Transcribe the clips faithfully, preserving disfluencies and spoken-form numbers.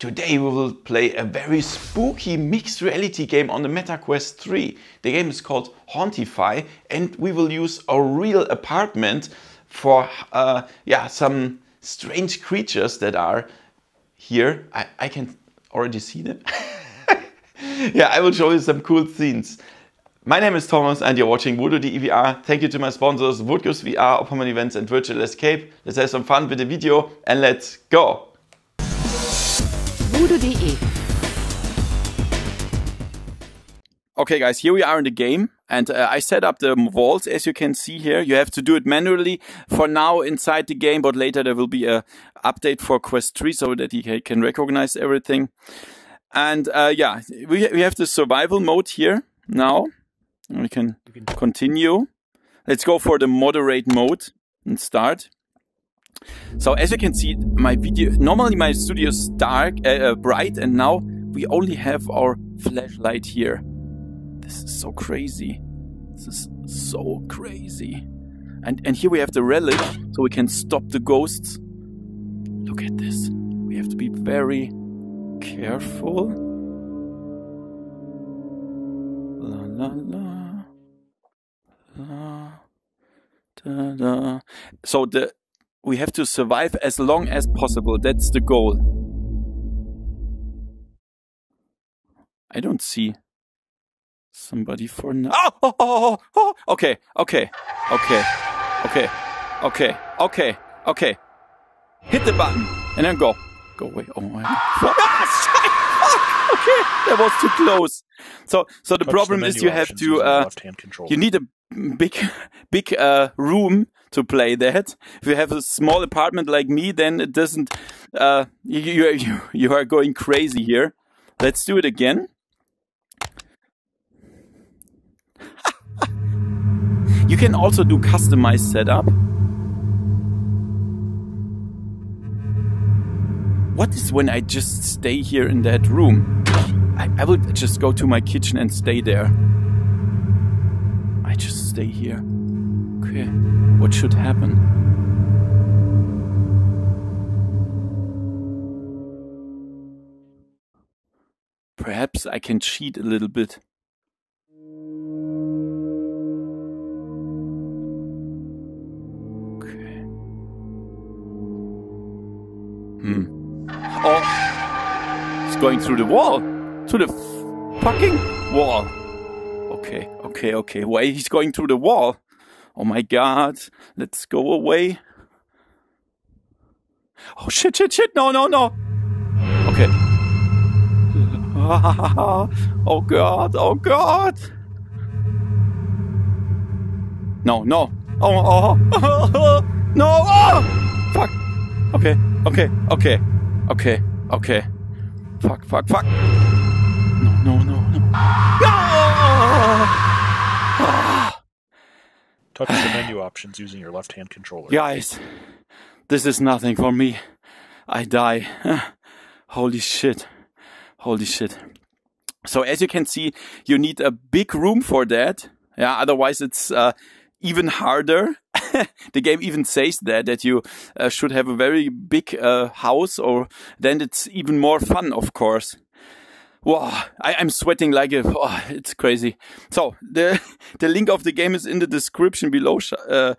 Today we will play a very spooky mixed reality game on the Meta Quest three. The game is called Hauntify, and we will use a real apartment for uh, yeah, some strange creatures that are here. I, I can already see them. Yeah, I will show you some cool scenes. My name is Thomas and you're watching Voodoo dot D E V R. Thank you to my sponsors Voodoo dot D E V R, Oppomone Events and Virtual Escape. Let's have some fun with the video and let's go! Voodoo dot D E Okay guys, here we are in the game, and uh, I set up the walls as you can see here. You have to do it manually for now inside the game, but later there will be a update for Quest three so that you can recognize everything. And uh, yeah, we, we have the survival mode here now. We can continue. Let's go for the moderate mode and start. So as you can see, my video, normally my studio is dark, uh, bright, and now we only have our flashlight here. This is so crazy. This is so crazy. And, and here we have the relic, so we can stop the ghosts. Look at this. We have to be very careful. La la la. Da, da. So the we have to survive as long as possible. That's the goal. I don't see somebody for now. Oh, oh, oh, oh, oh. Okay, okay, okay, okay, okay, okay, okay. Hit the button and then go. Go away. Oh my! Ah, okay, that was too close. So, so the Touch problem the is you have to. Uh, left-hand control. You need a big big uh, room to play that. If you have a small apartment like me, then it doesn't uh, you, you, you are going crazy here. Let's do it again. You can also do customized setup. What is when I just stay here in that room? I, I would just go to my kitchen and stay there. I just stay here. Okay, what should happen? Perhaps I can cheat a little bit. Okay. Hmm. Oh! It's going through the wall! To the fucking wall! Okay, okay, okay. Why he's going through the wall? Oh my god. Let's go away. Oh shit, shit, shit. No, no, no. Okay. Oh god, oh god. No, no. Oh, oh. No. Oh. Fuck. Okay, okay, okay. Okay, okay. Fuck, fuck, fuck. No, no, no, no. No! Touch the menu options using your left-hand controller. Guys, this is nothing for me. I die. Holy shit. Holy shit. So as you can see, you need a big room for that. Yeah, otherwise it's uh, even harder. The game even says that, that you uh, should have a very big uh, house, or then it's even more fun, of course. Wow, I, I'm sweating like a... Oh, it's crazy. So, the the link of the game is in the description below. Uh,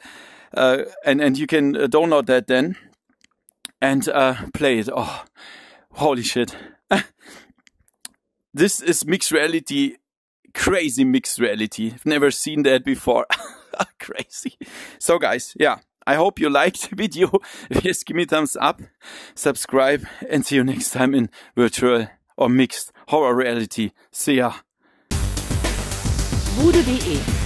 uh, and, and you can download that then. And uh, play it. Oh, holy shit. This is mixed reality. Crazy mixed reality. I've never seen that before. Crazy. So, guys, yeah. I hope you liked the video. Just give me a thumbs up. Subscribe. And see you next time in virtual... or mixed horror reality. See ya. Voodoo dot D E